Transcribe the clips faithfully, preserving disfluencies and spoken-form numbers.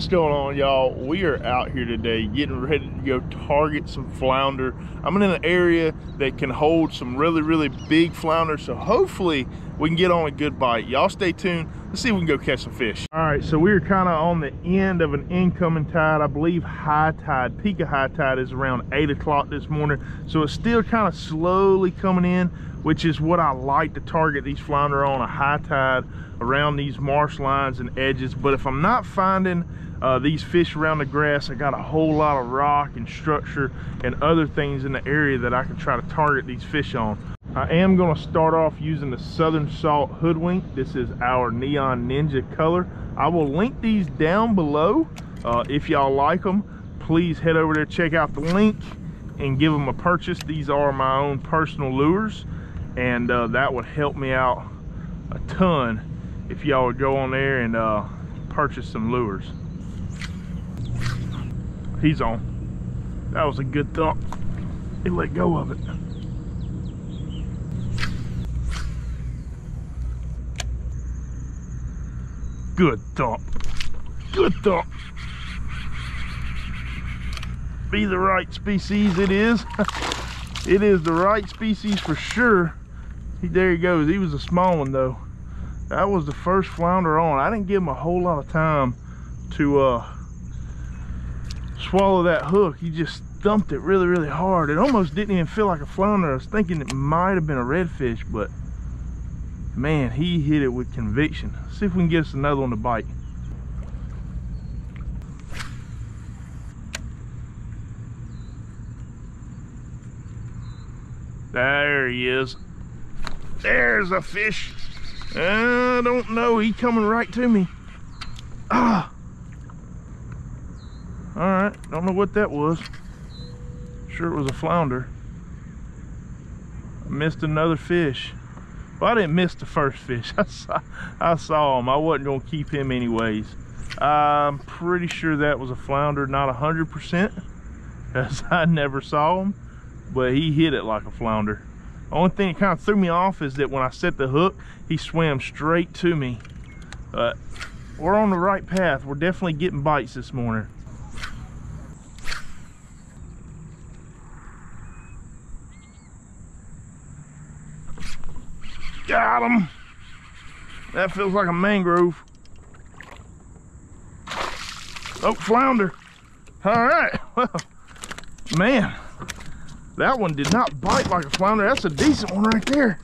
What's going on, y'all? We are out here today getting ready to go target some flounder. I'm in an area that can hold some really, really big flounder, so hopefully we can get on a good bite. Y'all stay tuned. Let's see if we can go catch some fish. All right, so we're kind of on the end of an incoming tide. I believe high tide, peak of high tide is around eight o'clock this morning. So it's still kind of slowly coming in, which is what I like to target these flounder on, a high tide around these marsh lines and edges. But if I'm not finding uh, these fish around the grass, I got a whole lot of rock and structure and other things in the area that I can try to target these fish on. I am gonna start off using the Southern Salt Hoodwink. This is our Neon Ninja color. I will link these down below. Uh, if y'all like them, please head over there, check out the link and give them a purchase. These are my own personal lures, and uh, that would help me out a ton if y'all would go on there and uh, purchase some lures. He's on. That was a good thump. He let go of it. Good thump. Good thump. Be the right species it is. It is the right species for sure. He, there he goes. He was a small one though. That was the first flounder on. I didn't give him a whole lot of time to uh, swallow that hook. He just thumped it really, really hard. It almost didn't even feel like a flounder. I was thinking it might have been a redfish, but man, he hit it with conviction. See if we can get us another one to bite. There he is. There's a fish. I don't know, he coming right to me. Ah! Alright, don't know what that was. Sure it was a flounder. I missed another fish. Well, I didn't miss the first fish. I saw, I saw him. I wasn't going to keep him anyways. I'm pretty sure that was a flounder, not one hundred percent, because I never saw him, but he hit it like a flounder. Only thing that kind of threw me off is that when I set the hook, he swam straight to me. But we're on the right path. We're definitely getting bites this morning. Got him. That feels like a mangrove. Oh, flounder. All right. Well, man. That one did not bite like a flounder. That's a decent one right there.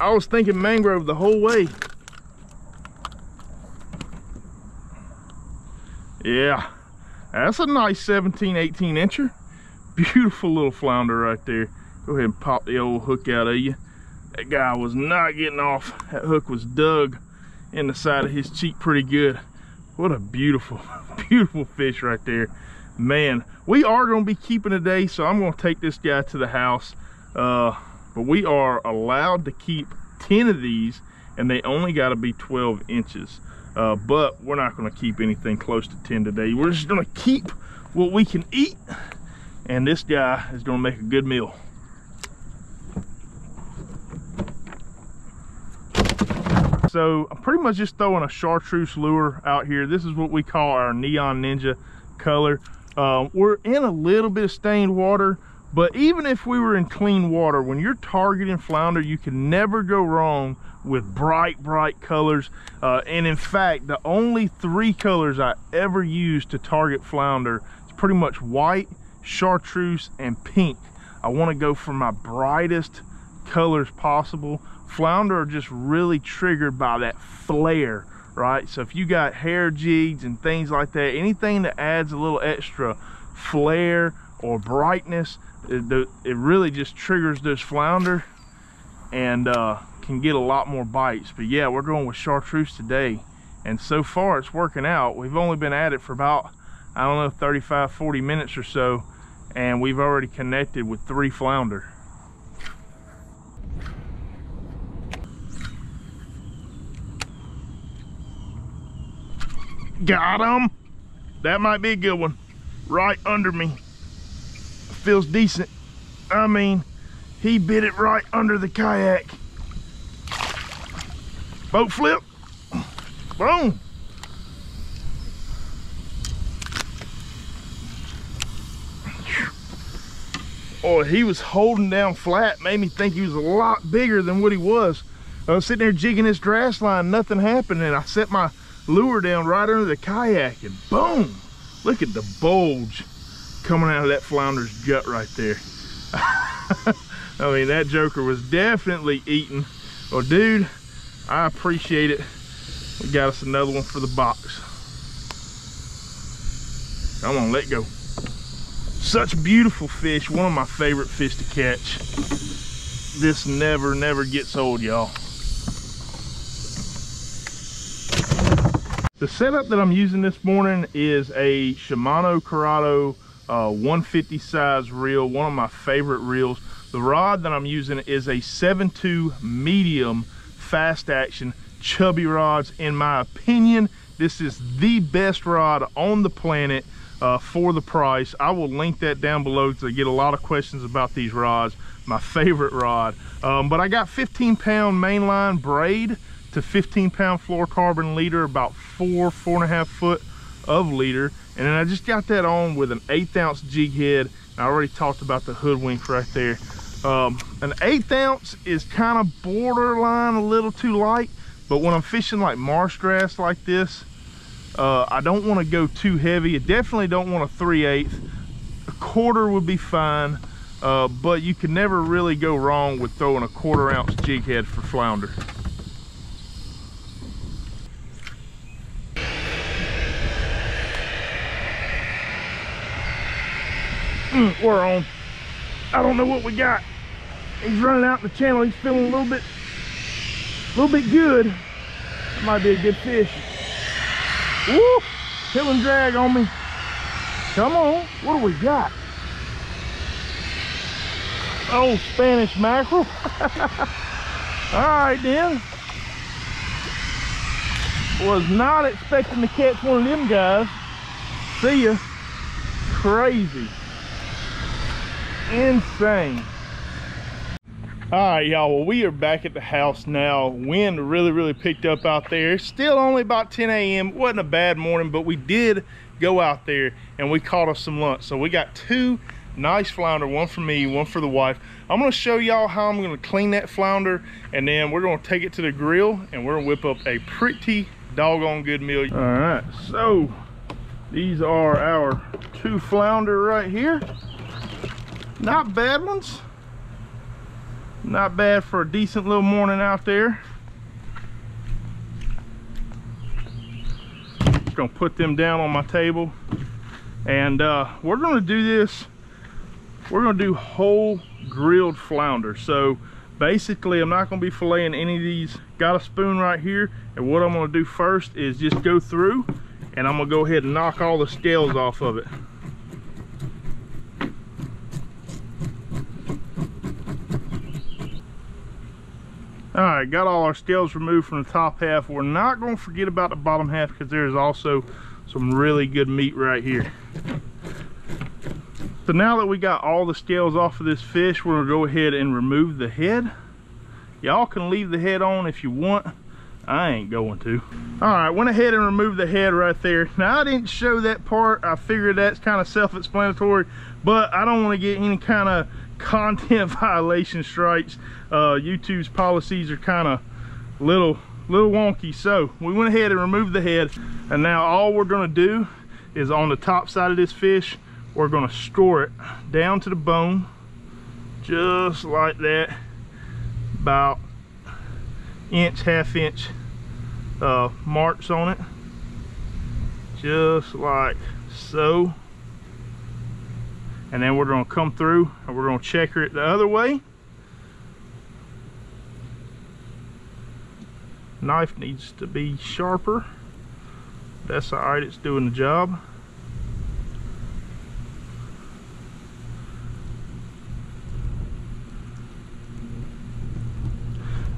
I was thinking mangrove the whole way. Yeah, that's a nice seventeen, eighteen incher. Beautiful little flounder right there. Go ahead and pop the old hook out of you. That guy was not getting off. That hook was dug in the side of his cheek pretty good. What a beautiful, beautiful fish right there. Man, we are going to be keeping today, so I'm going to take this guy to the house. Uh, but we are allowed to keep ten of these, and they only got to be twelve inches. Uh, but we're not going to keep anything close to ten today. We're just going to keep what we can eat, and this guy is going to make a good meal. So I'm pretty much just throwing a chartreuse lure out here. This is what we call our Neon Ninja color. Uh, we're in a little bit of stained water, but even if we were in clean water, when you're targeting flounder, you can never go wrong with bright, bright colors. Uh, and in fact, the only three colors I ever use to target flounder is pretty much white, chartreuse, and pink. I want to go for my brightest colors possible. Flounder are just really triggered by that flare, right? So if you got hair jigs and things like that, anything that adds a little extra flare or brightness, it, it really just triggers those flounder and uh, can get a lot more bites. But yeah, we're going with chartreuse today, and so far it's working out. We've only been at it for about, I don't know, thirty-five, forty minutes or so, and we've already connected with three flounder. Got him. That might be a good one. Right under me. Feels decent. I mean, he bit it right under the kayak. Boat flip. Boom. or he was holding down flat, made me think he was a lot bigger than what he was. I was sitting there jigging this drag line, nothing happened, and I set my lure down right under the kayak, and boom! Look at the bulge coming out of that flounder's gut right there. I mean, that joker was definitely eating. Well, dude, I appreciate it. We got us another one for the box. Come on, let go. Such beautiful fish, one of my favorite fish to catch. This never, never gets old, y'all. The setup that I'm using this morning is a Shimano Curado uh, one fifty size reel, one of my favorite reels. The rod that I'm using is a seven two medium fast action Chubby Rods. In my opinion, this is the best rod on the planet uh, for the price. I will link that down below because I get a lot of questions about these rods. My favorite rod. Um, but I got fifteen pound mainline braid to fifteen pound fluorocarbon leader, about four, four and a half foot of leader. And then I just got that on with an eighth ounce jig head. I already talked about the hoodwink right there. Um, an eighth ounce is kind of borderline a little too light, but when I'm fishing like marsh grass like this, uh, I don't want to go too heavy. I definitely don't want a three eighths. A quarter would be fine, uh, but you can never really go wrong with throwing a quarter ounce jig head for flounder. Mm, we're on. I don't know what we got. He's running out in the channel. He's feeling a little bit, a little bit good. That might be a good fish. Woo! Peeling drag on me. Come on. What do we got? Oh, Spanish mackerel. All right, then. Was not expecting to catch one of them guys. See ya. Crazy. Insane. All right, y'all, well, we are back at the house now. Wind really really picked up out there. It's still only about ten A M Wasn't a bad morning, but we did go out there and we caught us some lunch. So we got two nice flounder, one for me, one for the wife. I'm going to show y'all how I'm going to clean that flounder, and then we're going to take it to the grill and we're going to whip up a pretty doggone good meal. All right, so these are our two flounder right here. Not bad ones. Not bad for a decent little morning out there. Just gonna put them down on my table. And uh, we're gonna do this. We're gonna do whole grilled flounder. So basically I'm not gonna be filleting any of these. Got a spoon right here. And what I'm gonna do first is just go through and I'm gonna go ahead and knock all the scales off of it. All right, got all our scales removed from the top half. We're not going to forget about the bottom half because there's also some really good meat right here. So now that we got all the scales off of this fish, we're going to go ahead and remove the head. Y'all can leave the head on if you want. I ain't going to. All right, went ahead and removed the head right there. Now, I didn't show that part. I figured that's kind of self-explanatory, but I don't want to get any kind of content violation strikes. uh YouTube's policies are kind of little little wonky, so we went ahead and removed the head, and now all we're going to do is on the top side of this fish we're going to score it down to the bone just like that, about inch half inch uh marks on it, just like so. And then we're going to come through and we're going to checker it the other way. Knife needs to be sharper. That's all right, it's doing the job.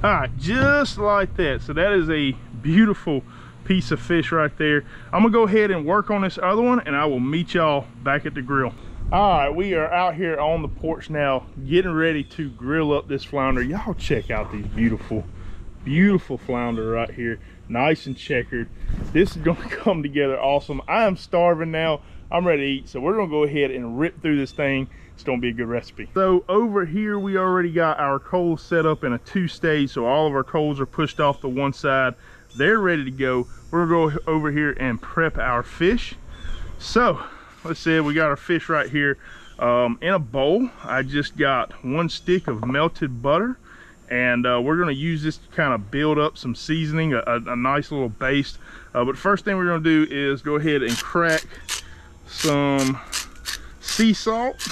All right, just like that. So that is a beautiful piece of fish right there. I'm going to go ahead and work on this other one and I will meet y'all back at the grill. All right, we are out here on the porch now, getting ready to grill up this flounder. Y'all check out these beautiful, beautiful flounder right here. Nice and checkered. This is gonna come together awesome. I am starving now. I'm ready to eat, so we're gonna go ahead and rip through this thing, it's gonna be a good recipe. So over here we already got our coals set up in a two-stage, so all of our coals are pushed off to one side. They're ready to go. We're gonna go over here and prep our fish. So let's see, we got our fish right here um, in a bowl. I just got one stick of melted butter, and uh, we're gonna use this to kind of build up some seasoning, a, a, a nice little base. Uh, but first thing we're gonna do is go ahead and crack some sea salt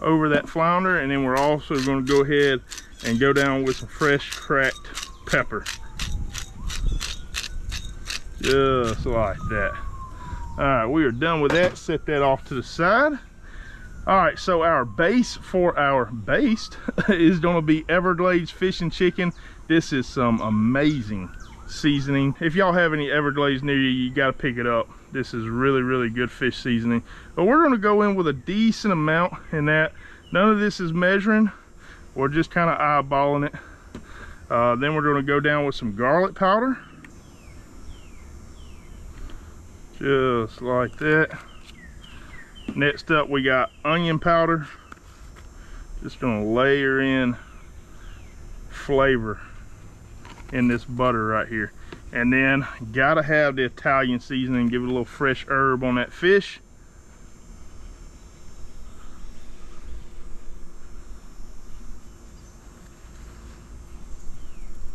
over that flounder, and then we're also gonna go ahead and go down with some fresh cracked pepper. Just like that. All right, we are done with that. Set that off to the side. All right, so our base for our baste is gonna be Everglades fish and chicken. This is some amazing seasoning. If y'all have any Everglades near you, you gotta pick it up. This is really, really good fish seasoning. But we're gonna go in with a decent amount in that. None of this is measuring. We're just kind of eyeballing it. Uh, then we're gonna go down with some garlic powder. Just like that. Next up, we got onion powder. Just gonna layer in flavor in this butter right here. And then gotta have the Italian seasoning, give it a little fresh herb on that fish.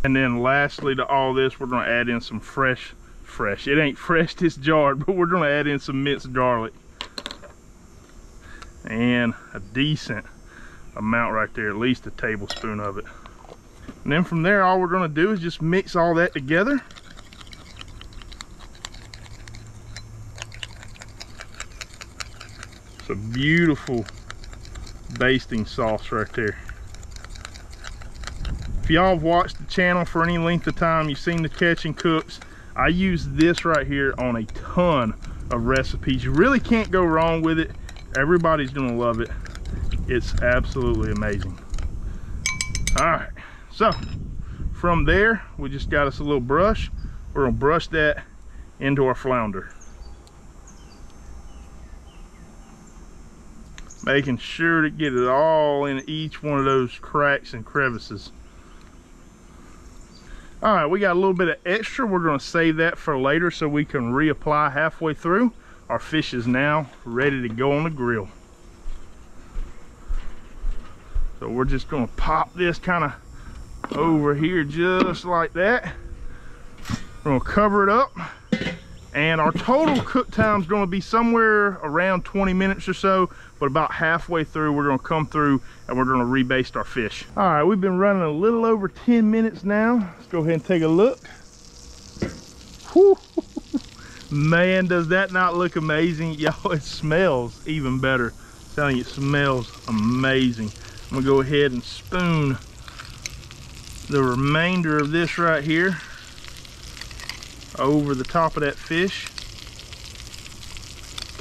And then lastly to all this, we're gonna add in some fresh, fresh. It ain't fresh, it's jarred, but we're gonna add in some minced garlic. And a decent amount right there, at least a tablespoon of it. And then from there, all we're gonna do is just mix all that together. It's a beautiful basting sauce right there. If y'all have watched the channel for any length of time, you've seen the catch and cooks. I use this right here on a ton of recipes. You really can't go wrong with it. Everybody's gonna love it. It's absolutely amazing. All right, so from there, we just got us a little brush. We're gonna brush that into our flounder. Making sure to get it all in each one of those cracks and crevices. All right, we got a little bit of extra. We're gonna save that for later so we can reapply halfway through. Our fish is now ready to go on the grill. So we're just gonna pop this kind of over here just like that. We're gonna cover it up. And our total cook time is gonna be somewhere around twenty minutes or so, but about halfway through, we're gonna come through and we're gonna rebaste our fish. All right, we've been running a little over ten minutes now. Let's go ahead and take a look. Whew. Man, does that not look amazing? Y'all, it smells even better. I'm telling you, it smells amazing. I'm gonna go ahead and spoon the remainder of this right here over the top of that fish.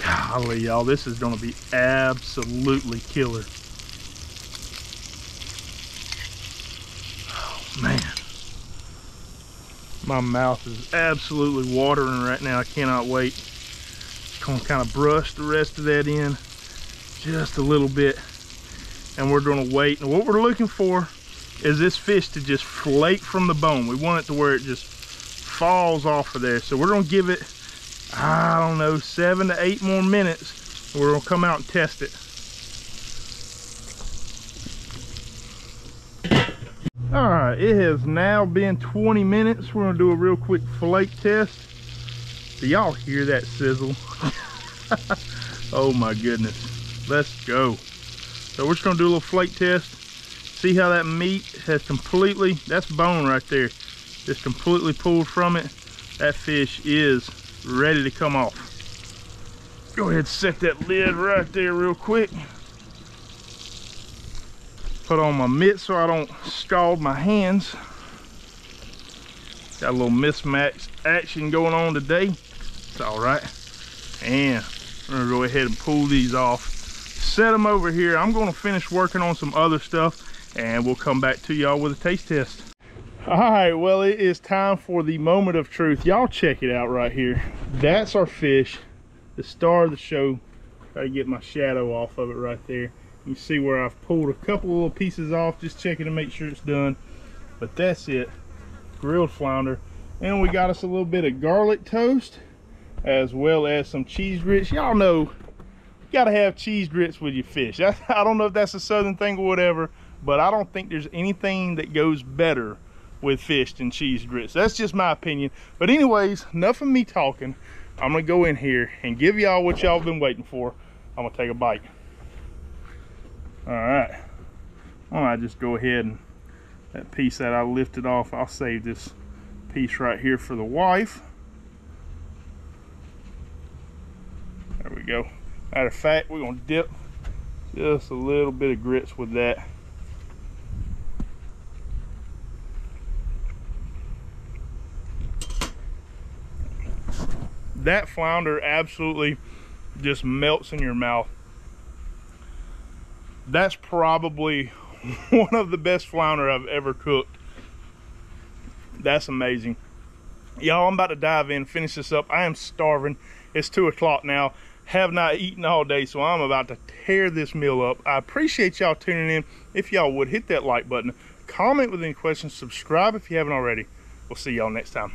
Golly, y'all, this is gonna be absolutely killer. Oh, man. My mouth is absolutely watering right now. I cannot wait. Just gonna kind of brush the rest of that in just a little bit. And we're gonna wait. And what we're looking for is this fish to just flake from the bone. We want it to where it just falls off of there. So we're gonna give it, I don't know, seven to eight more minutes. We're gonna come out and test it. All right, it has now been twenty minutes. We're gonna do a real quick flake test. Do y'all hear that sizzle? Oh my goodness, let's go. So we're just gonna do a little flake test. See how that meat has completely, that's bone right there. Just completely pulled from it. That fish is ready to come off. Go ahead and set that lid right there real quick. Put on my mitt so I don't scald my hands. Got a little mismatched action going on today. It's all right. And we're gonna go ahead and pull these off. Set them over here. I'm gonna finish working on some other stuff and we'll come back to y'all with a taste test. All right, well, it is time for the moment of truth. Y'all check it out right here. That's our fish, the star of the show, Try to get my shadow off of it right there. You see where I've pulled a couple little pieces off, just checking to make sure it's done. But that's it, grilled flounder. And we got us a little bit of garlic toast, as well as some cheese grits. Y'all know, you gotta have cheese grits with your fish. I, I don't know if that's a Southern thing or whatever, but I don't think there's anything that goes better with fish than cheese grits. That's just my opinion. But anyways, enough of me talking. I'm gonna go in here and give y'all what y'all been waiting for. I'm gonna take a bite. All right, I might just go ahead and that piece that I lifted off, I'll save this piece right here for the wife. There we go. Matter of fact, we're gonna dip just a little bit of grits with that. That flounder absolutely just melts in your mouth. That's probably one of the best flounder I've ever cooked. That's amazing. Y'all, I'm about to dive in, finish this up. I am starving. It's two o'clock now. Have not eaten all day, so I'm about to tear this meal up. I appreciate y'all tuning in. If y'all would, hit that like button. Comment with any questions. Subscribe if you haven't already. We'll see y'all next time.